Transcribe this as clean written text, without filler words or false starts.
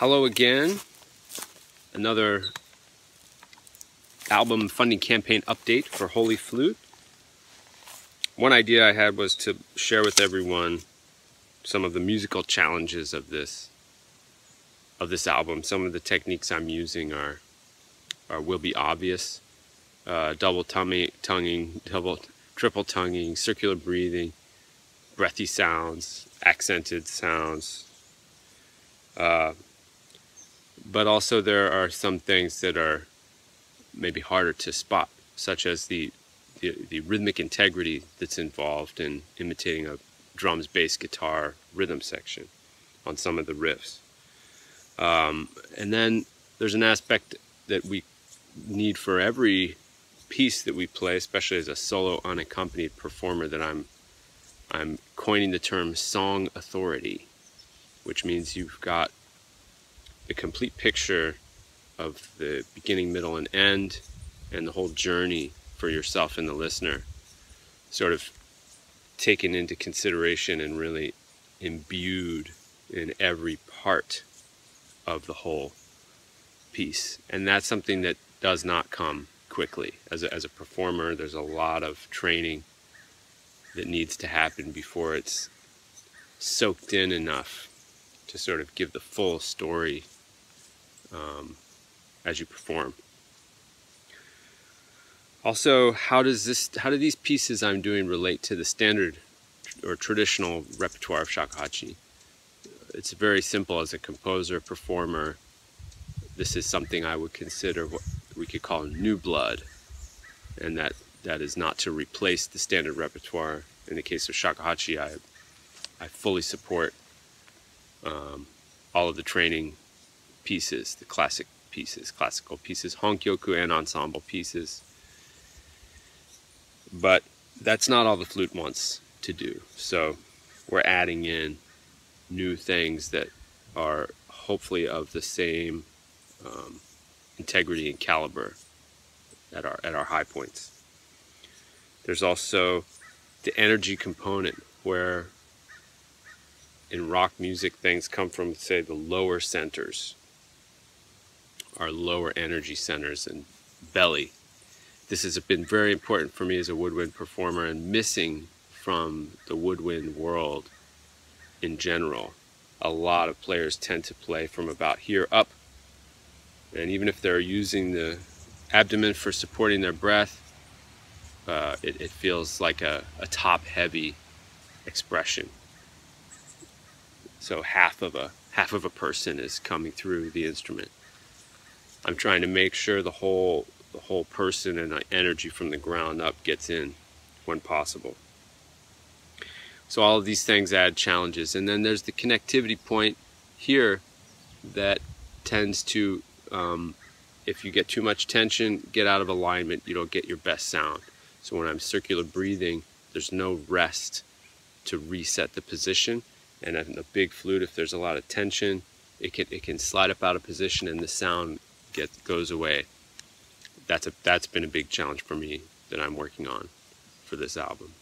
Hello again. Another album funding campaign update for Holy Flute. One idea I had was to share with everyone some of the musical challenges of this album. Some of the techniques I'm using will be obvious. Double tonguing, triple tonguing, circular breathing, breathy sounds, accented sounds. But also there are some things that are maybe harder to spot, such as the rhythmic integrity that's involved in imitating a drums, bass, guitar rhythm section on some of the riffs. And then there's an aspect that we need for every piece that we play, especially as a solo unaccompanied performer, that I'm coining the term song authority, which means you've got the complete picture of the beginning, middle, and end, and the whole journey for yourself and the listener sort of taken into consideration and really imbued in every part of the whole piece. And that's something that does not come quickly. As a performer, there's a lot of training that needs to happen before it's soaked in enough to sort of give the full story as you perform. Also, how do these pieces I'm doing relate to the standard or traditional repertoire of shakuhachi? It's very simple. As a composer, performer, this is something I would consider what we could call new blood, and that is not to replace the standard repertoire. In the case of shakuhachi, I fully support all of the training pieces, the classical pieces, honkyoku and ensemble pieces. But that's not all the flute wants to do. So we're adding in new things that are hopefully of the same integrity and caliber at our high points. There's also the energy component, where in rock music, things come from, say, the lower centers, our lower energy centers and belly. This has been very important for me as a woodwind performer, and missing from the woodwind world in general. A lot of players tend to play from about here up, and even if they're using the abdomen for supporting their breath, it feels like a top-heavy expression. So half of a person is coming through the instrument. I'm trying to make sure the whole person and the energy from the ground up gets in when possible. So all of these things add challenges. And then there's the connectivity point here that tends to, if you get too much tension, get out of alignment, you don't get your best sound. So when I'm circular breathing, there's no rest to reset the position. And in a big flute, if there's a lot of tension, it can slide up out of position and the sound goes away. That's been a big challenge for me that I'm working on for this album.